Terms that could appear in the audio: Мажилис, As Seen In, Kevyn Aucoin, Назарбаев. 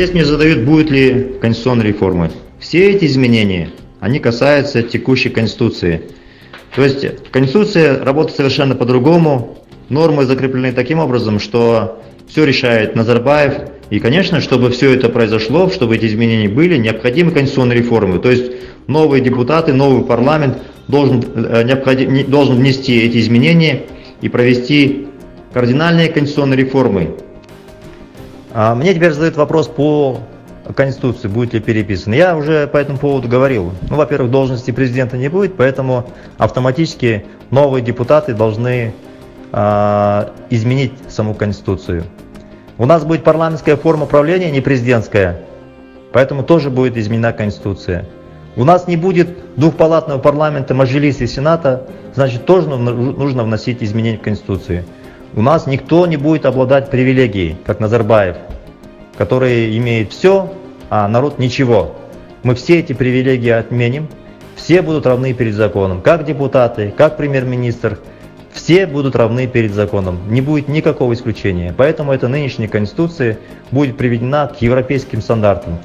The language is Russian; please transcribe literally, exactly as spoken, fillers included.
Здесь мне задают, будет ли конституционные реформы. Все эти изменения, они касаются текущей конституции. То есть конституция работает совершенно по-другому. Нормы закреплены таким образом, что все решает Назарбаев. И, конечно, чтобы все это произошло, чтобы эти изменения были, необходимы конституционные реформы. То есть новые депутаты, новый парламент должен, необходим, должен внести эти изменения и провести кардинальные конституционные реформы. Мне теперь задают вопрос по конституции, будет ли переписано. Я уже по этому поводу говорил. Ну, во-первых, должности президента не будет, поэтому автоматически новые депутаты должны э, изменить саму конституцию. У нас будет парламентская форма правления, не президентская, поэтому тоже будет изменена конституция. У нас не будет двухпалатного парламента, мажилиса и сената, значит, тоже нужно вносить изменения в конституцию. У нас никто не будет обладать привилегией, как Назарбаев, который имеет все, а народ ничего. Мы все эти привилегии отменим, все будут равны перед законом, как депутаты, как премьер-министр, все будут равны перед законом, не будет никакого исключения. Поэтому эта нынешняя конституция будет приведена к европейским стандартам.